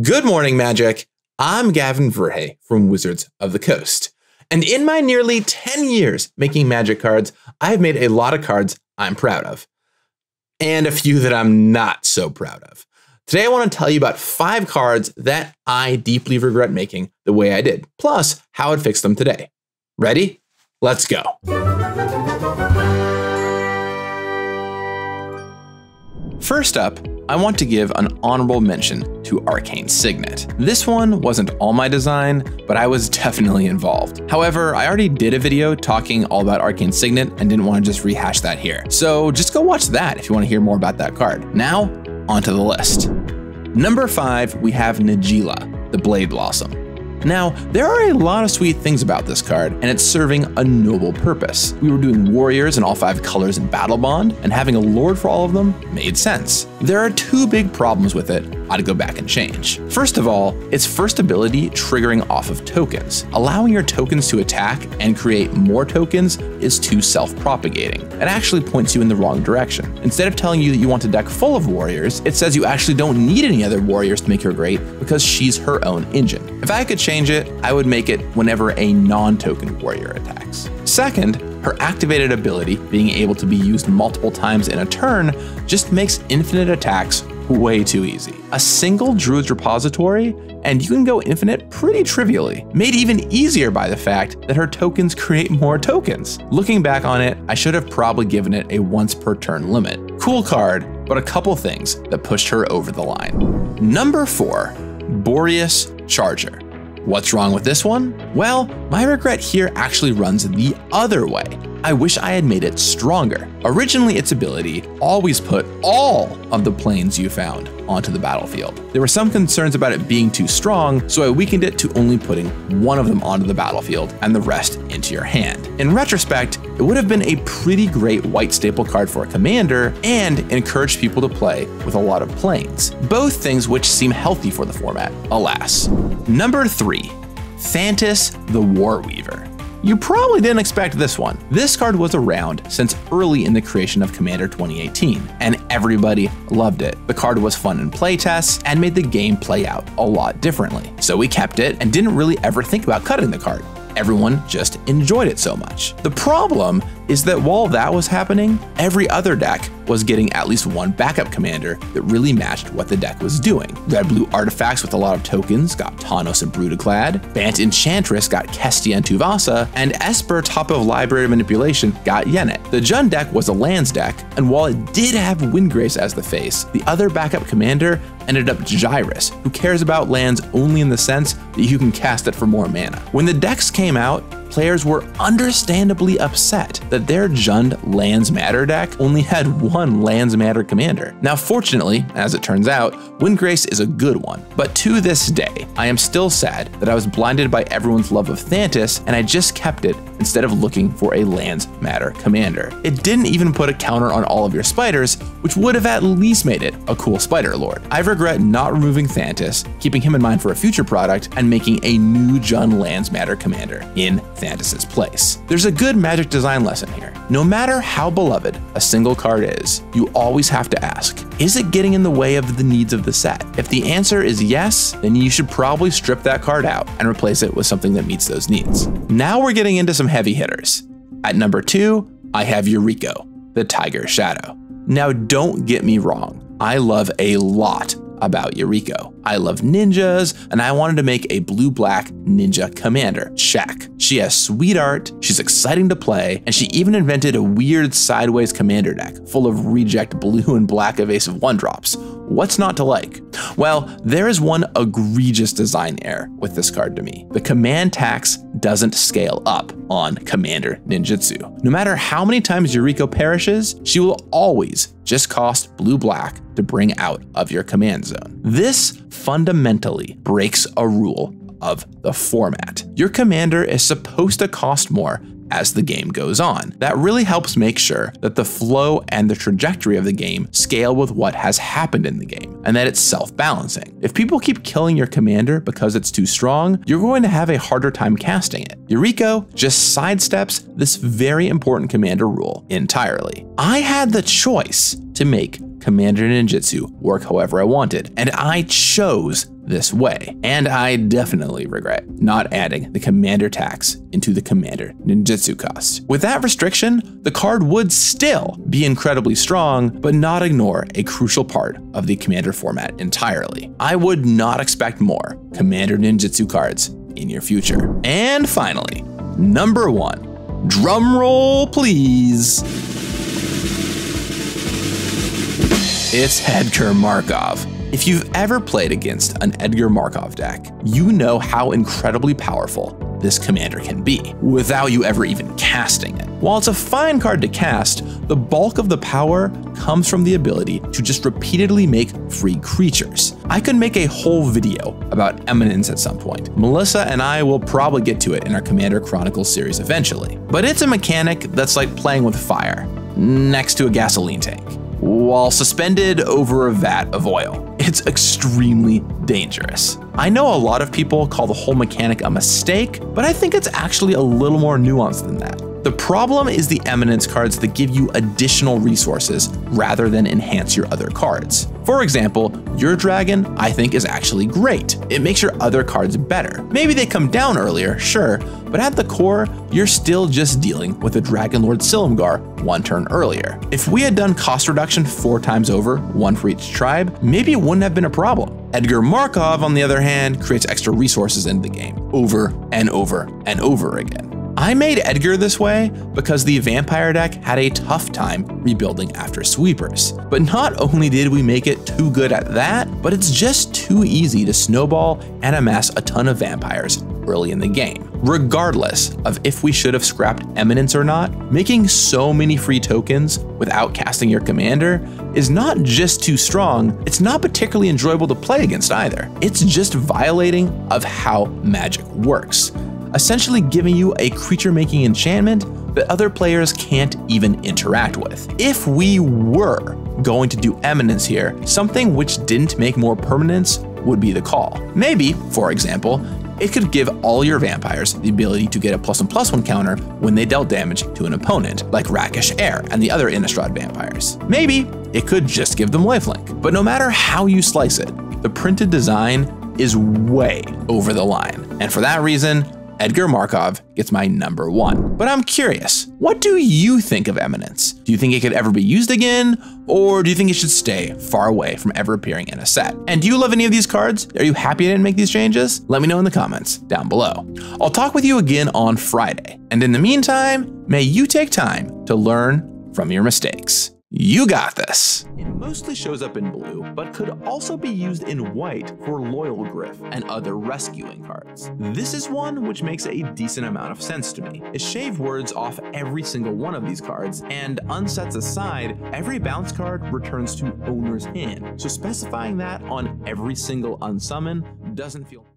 Good morning, Magic. I'm Gavin Verhey from Wizards of the Coast. And in my nearly 10 years making Magic cards, I have made a lot of cards I'm proud of. And a few that I'm not so proud of. Today I want to tell you about 5 cards that I deeply regret making the way I did, plus how I'd fix them today. Ready? Let's go. First up, I want to give an honorable mention to Arcane Signet. This one wasn't all my design, but I was definitely involved. However, I already did a video talking all about Arcane Signet and didn't want to just rehash that here. So just go watch that if you want to hear more about that card. Now, onto the list. Number 5, we have Najeela, the Blade-Blossom. Now, there are a lot of sweet things about this card, and it's serving a noble purpose. We were doing warriors in all 5 colors in Battle Bond, and having a lord for all of them made sense. There are 2 big problems with it I'd go back and change. First of all, its first ability triggering off of tokens. Allowing your tokens to attack and create more tokens is too self-propagating. It actually points you in the wrong direction. Instead of telling you that you want a deck full of warriors, it says you actually don't need any other warriors to make her great because she's her own engine. If I could change it, I would make it whenever a non-token warrior attacks. Second, her activated ability, being able to be used multiple times in a turn, just makes infinite attacks way too easy. A single Druid's Repository, and you can go infinite pretty trivially, made even easier by the fact that her tokens create more tokens. Looking back on it, I should have probably given it a once per turn limit. Cool card, but a couple things that pushed her over the line. Number 4, Boreas Charger. What's wrong with this one? Well, my regret here actually runs the other way. I wish I had made it stronger. Originally, its ability always put all of the planes you found onto the battlefield. There were some concerns about it being too strong, so I weakened it to only putting one of them onto the battlefield and the rest into your hand. In retrospect, it would have been a pretty great white staple card for a commander and encouraged people to play with a lot of planes. Both things which seem healthy for the format, alas. Number 3, Thantis the Warweaver. You probably didn't expect this one. This card was around since early in the creation of Commander 2018, and everybody loved it. The card was fun in playtests and made the game play out a lot differently. So we kept it and didn't really ever think about cutting the card. Everyone just enjoyed it so much. The problem is that while that was happening, every other deck was getting at least one backup commander that really matched what the deck was doing. Red-blue artifacts with a lot of tokens got Taunos and Brutaclad, Bant Enchantress got Kestia and Tuvasa, and Esper top of library manipulation got Yennett. The Jund deck was a lands deck, and while it did have Windgrace as the face, the other backup commander ended up Gyrus, who cares about lands only in the sense that you can cast it for more mana. When the decks came out, players were understandably upset that their Jund Lands Matter deck only had one Lands Matter commander. Now, fortunately, as it turns out, Windgrace is a good one, but to this day, I am still sad that I was blinded by everyone's love of Thantis and I just kept it instead of looking for a Lands Matter commander. It didn't even put a counter on all of your spiders, which would have at least made it a cool spider lord. I regret not removing Thantis, keeping him in mind for a future product, and making a new Jund Lands Matter commander in Thantis' place. There's a good Magic design lesson here. No matter how beloved a single card is, you always have to ask, is it getting in the way of the needs of the set? If the answer is yes, then you should probably strip that card out and replace it with something that meets those needs. Now we're getting into some heavy hitters. At number 2, I have Yuriko, the Tiger's Shadow. Now don't get me wrong, I love a lot about Yuriko. I love ninjas, and I wanted to make a blue-black ninja commander, check. She has sweet art, she's exciting to play, and she even invented a weird sideways commander deck full of reject blue and black evasive 1-drops. What's not to like? Well, there is one egregious design error with this card to me. The command tax doesn't scale up on Commander Ninjutsu. No matter how many times Yuriko perishes, she will always just cost blue-black to bring out of your command zone. This fundamentally breaks a rule of the format. Your commander is supposed to cost more as the game goes on. That really helps make sure that the flow and the trajectory of the game scale with what has happened in the game, and that it's self-balancing. If people keep killing your commander because it's too strong, you're going to have a harder time casting it. Yuriko just sidesteps this very important commander rule entirely. I had the choice to make Commander Ninjutsu work however I wanted, and I chose this way. And I definitely regret not adding the commander tax into the commander ninjutsu cost. With that restriction, the card would still be incredibly strong, but not ignore a crucial part of the commander format entirely. I would not expect more commander ninjutsu cards in your future. And finally, number one, drumroll please. It's Edgar Markov. If you've ever played against an Edgar Markov deck, you know how incredibly powerful this commander can be, without you ever even casting it. While it's a fine card to cast, the bulk of the power comes from the ability to just repeatedly make free creatures. I could make a whole video about Eminence at some point. Melissa and I will probably get to it in our Commander Chronicles series eventually. But it's a mechanic that's like playing with fire next to a gasoline tank, while suspended over a vat of oil. It's extremely dangerous. I know a lot of people call the whole mechanic a mistake, but I think it's actually a little more nuanced than that. The problem is the Eminence cards that give you additional resources rather than enhance your other cards. For example, your dragon, I think, is actually great. It makes your other cards better. Maybe they come down earlier, sure, but at the core, you're still just dealing with a Dragonlord Silumgar one turn earlier. If we had done cost reduction 4 times over, 1 for each tribe, maybe it wouldn't have been a problem. Edgar Markov, on the other hand, creates extra resources into the game over and over and over again. I made Edgar this way because the vampire deck had a tough time rebuilding after sweepers. But not only did we make it too good at that, but it's just too easy to snowball and amass a ton of vampires early in the game. Regardless of if we should have scrapped Eminence or not, making so many free tokens without casting your commander is not just too strong, it's not particularly enjoyable to play against either. It's just violating of how Magic works, essentially giving you a creature-making enchantment that other players can't even interact with. If we were going to do Eminence here, something which didn't make more permanence would be the call. Maybe, for example, it could give all your vampires the ability to get a +1/+1 counter when they dealt damage to an opponent, like Rackish Air and the other Innistrad vampires. Maybe it could just give them lifelink. But no matter how you slice it, the printed design is way over the line. And for that reason, Edgar Markov gets my number one. But I'm curious, what do you think of Eminence? Do you think it could ever be used again? Or do you think it should stay far away from ever appearing in a set? And do you love any of these cards? Are you happy I didn't make these changes? Let me know in the comments down below. I'll talk with you again on Friday. And in the meantime, may you take time to learn from your mistakes. You got this. It mostly shows up in blue, but could also be used in white for Loyal Griff and other rescuing cards. This is one which makes a decent amount of sense to me. It shaves words off every single one of these cards and unsets aside, every bounce card returns to owner's hand. So specifying that on every single unsummon doesn't feel